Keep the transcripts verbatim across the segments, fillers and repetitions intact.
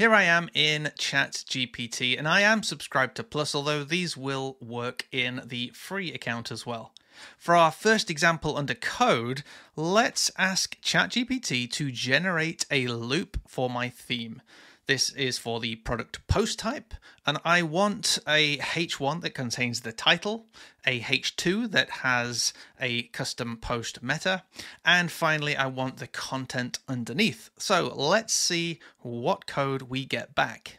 Here I am in ChatGPT, and I am subscribed to Plus, although these will work in the free account as well. For our first example under code, let's ask ChatGPT to generate a loop for my theme. This is for the product post type, and I want a H one that contains the title, a H two that has a custom post meta, and finally I want the content underneath. So let's see what code we get back.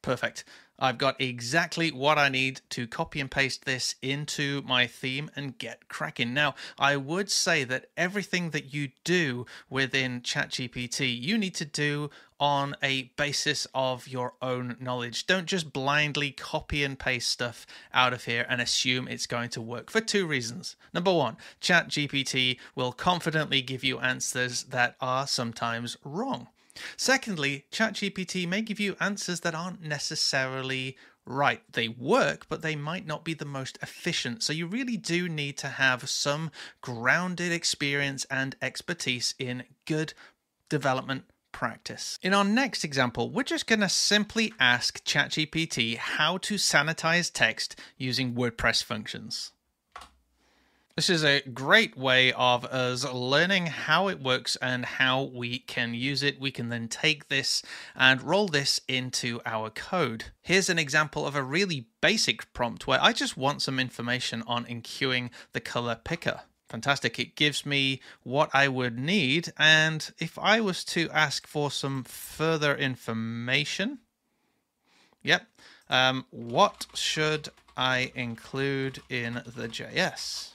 Perfect. I've got exactly what I need to copy and paste this into my theme and get cracking. Now, I would say that everything that you do within ChatGPT, you need to do on a basis of your own knowledge. Don't just blindly copy and paste stuff out of here and assume it's going to work for two reasons. Number one, ChatGPT will confidently give you answers that are sometimes wrong. Secondly, ChatGPT may give you answers that aren't necessarily right. They work, but they might not be the most efficient. So you really do need to have some grounded experience and expertise in good development practice. In our next example, we're just going to simply ask ChatGPT how to sanitize text using WordPress functions. This is a great way of us learning how it works and how we can use it. We can then take this and roll this into our code. Here's an example of a really basic prompt where I just want some information on enqueuing the color picker. Fantastic. It gives me what I would need. And if I was to ask for some further information, yep. Um, what should I include in the J S?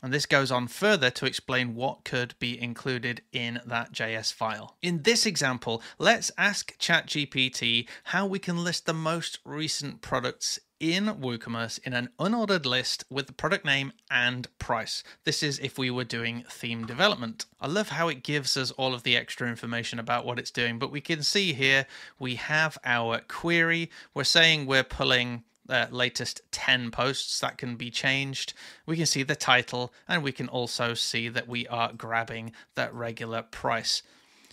And this goes on further to explain what could be included in that J S file. In this example, let's ask ChatGPT how we can list the most recent products in WooCommerce in an unordered list with the product name and price. This is if we were doing theme development. I love how it gives us all of the extra information about what it's doing, but we can see here we have our query. We're saying we're pulling Uh, latest ten posts. That can be changed. We can see the title, and we can also see that we are grabbing that regular price.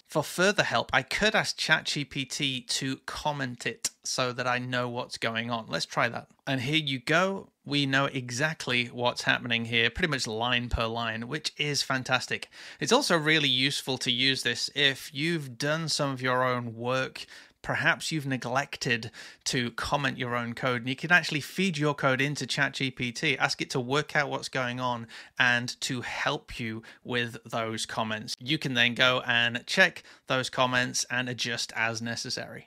For further help, I could ask ChatGPT to comment it so that I know what's going on. Let's try that. And here you go. We know exactly what's happening here, pretty much line per line, which is fantastic. It's also really useful to use this if you've done some of your own work. Perhaps you've neglected to comment your own code, and you can actually feed your code into ChatGPT, ask it to work out what's going on and to help you with those comments. You can then go and check those comments and adjust as necessary.